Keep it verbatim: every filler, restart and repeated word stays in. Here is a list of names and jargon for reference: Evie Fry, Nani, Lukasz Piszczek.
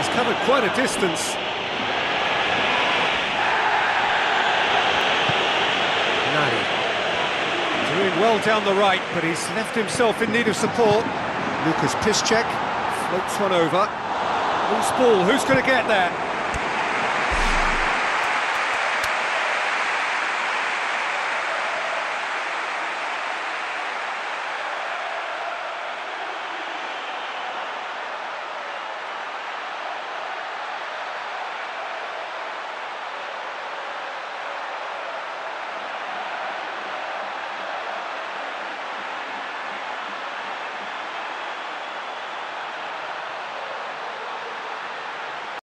he's covered quite a distance. Nani. Doing well down the right, but he's left himself in need of support. Lukasz Piszczek floats one over. Loose ball, who's going to get there?